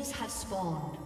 minions have spawned.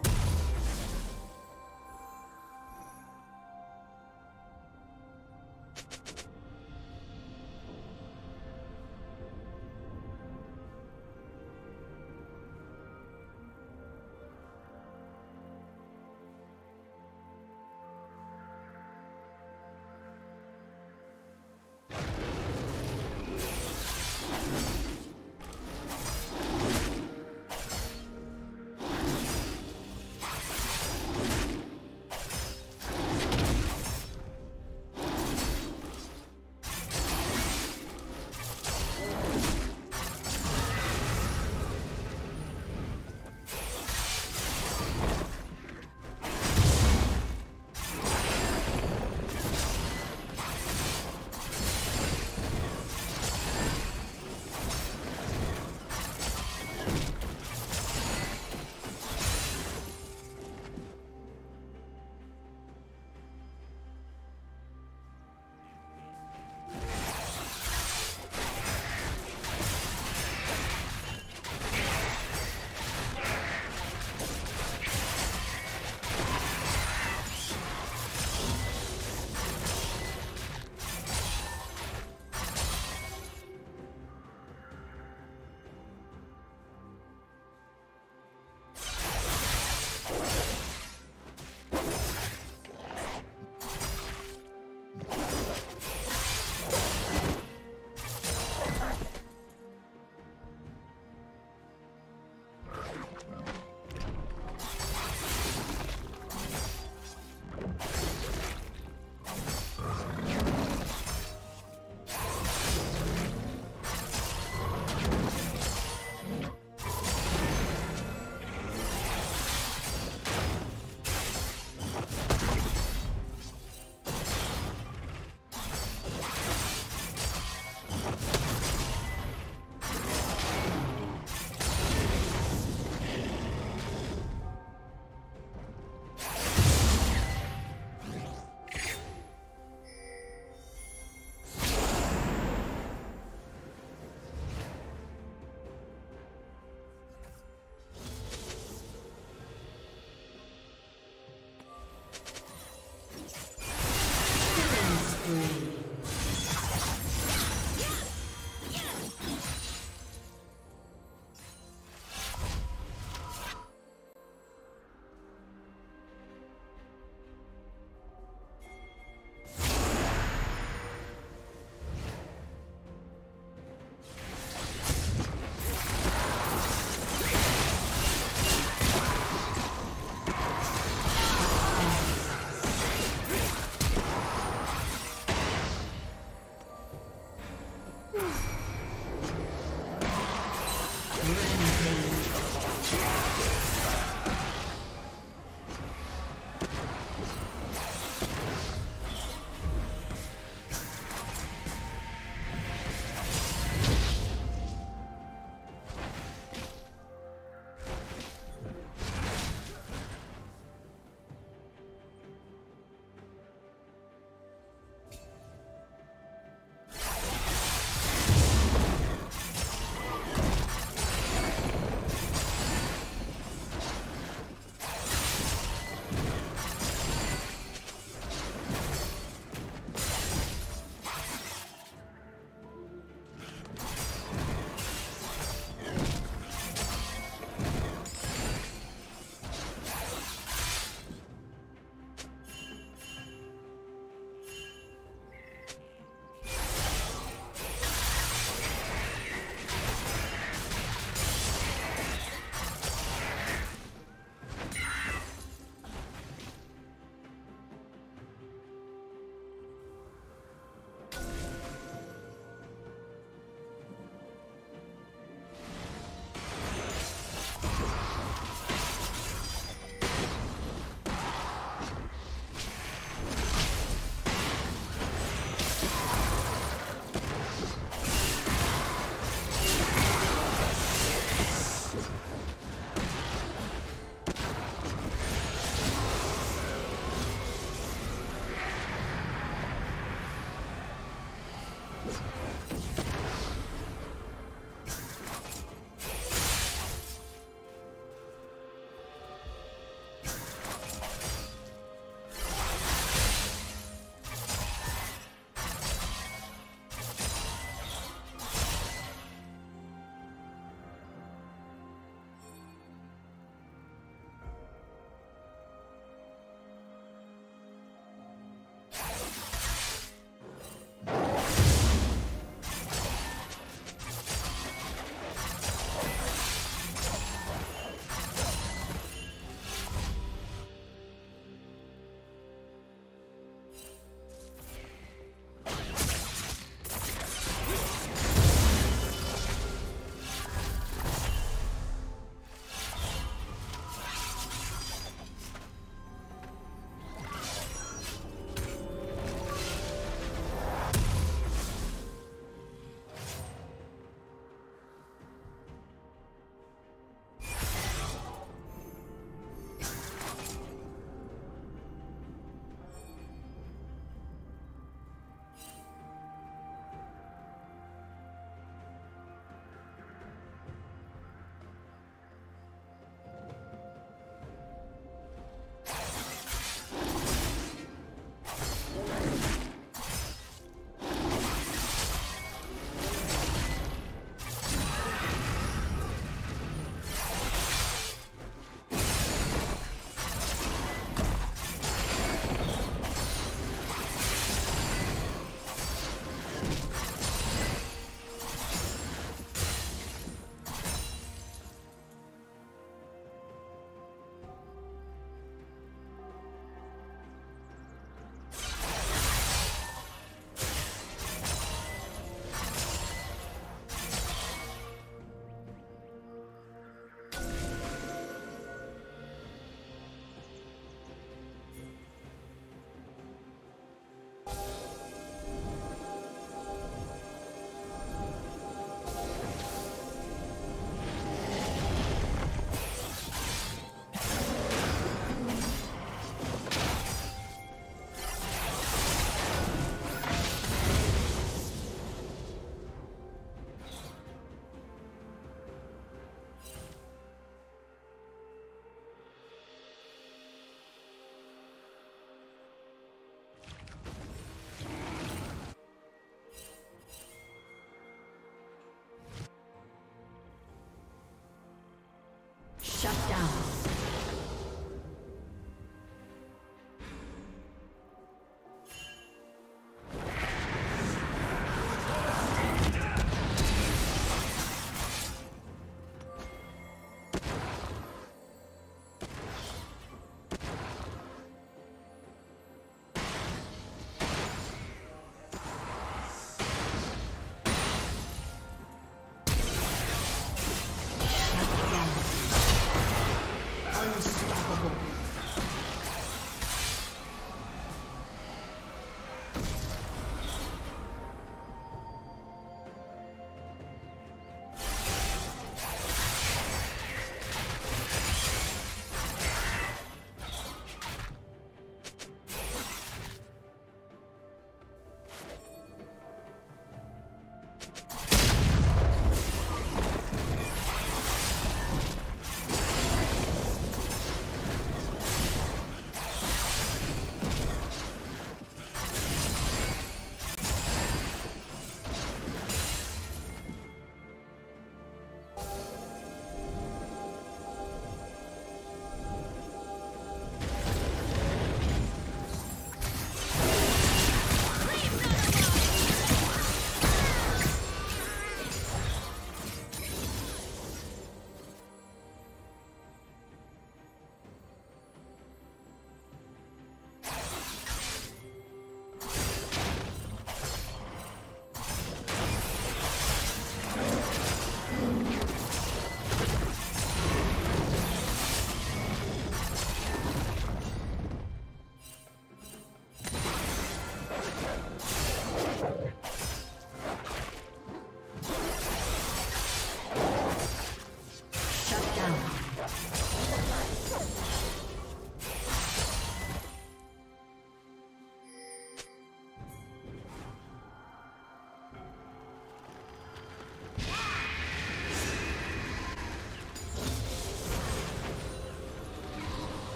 Shut down.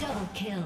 Double kill.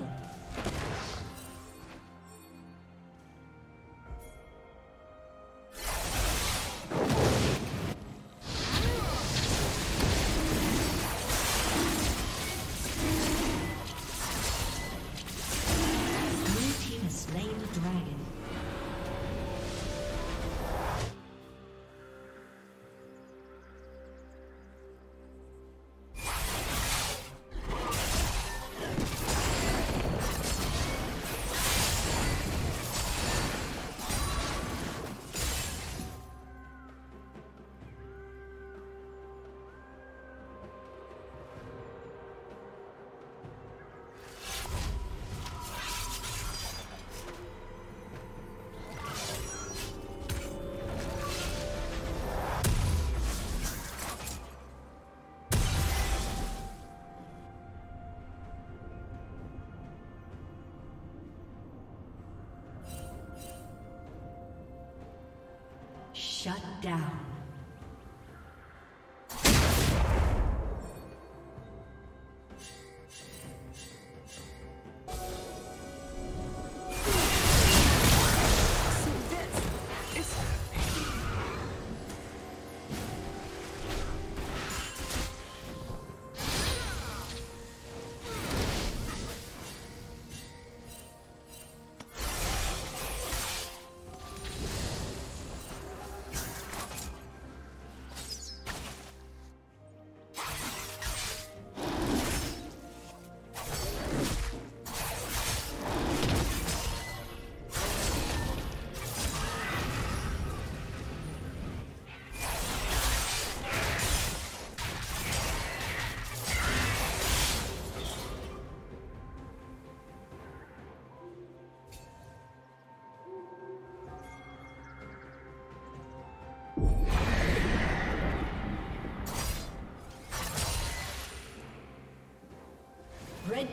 Shut down. Red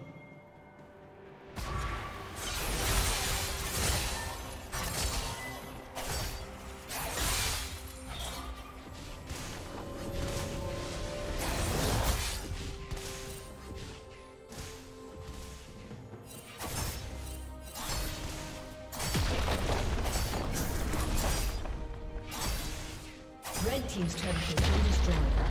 Team's turret has been destroyed.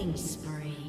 Killing spree.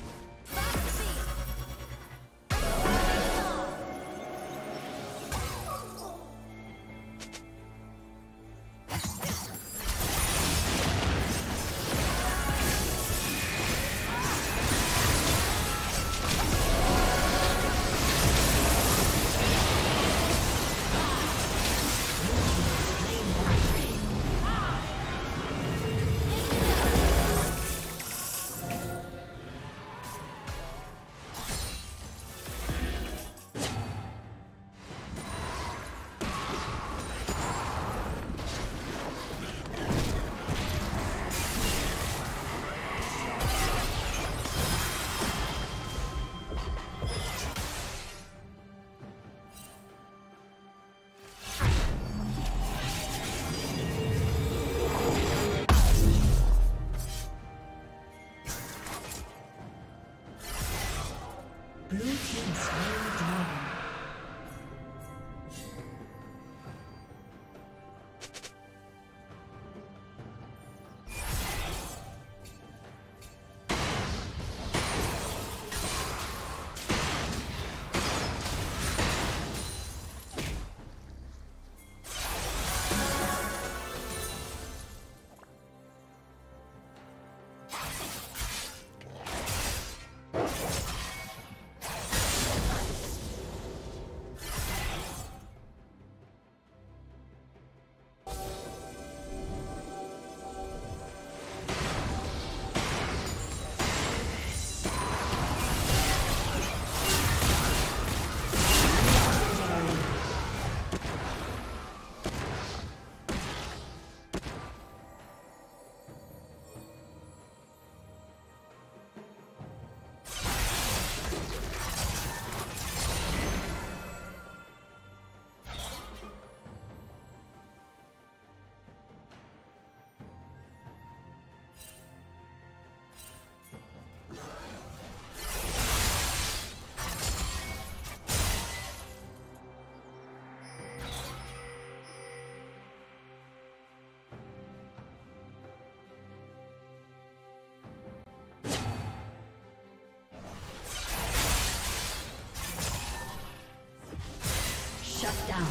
Shut down.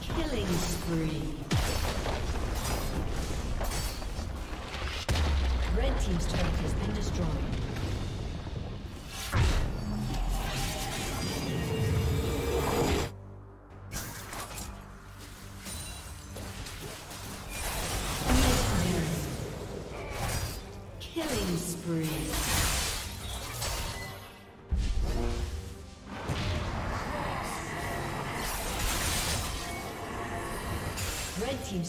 Killing spree. Red team's turret has been destroyed. Red team's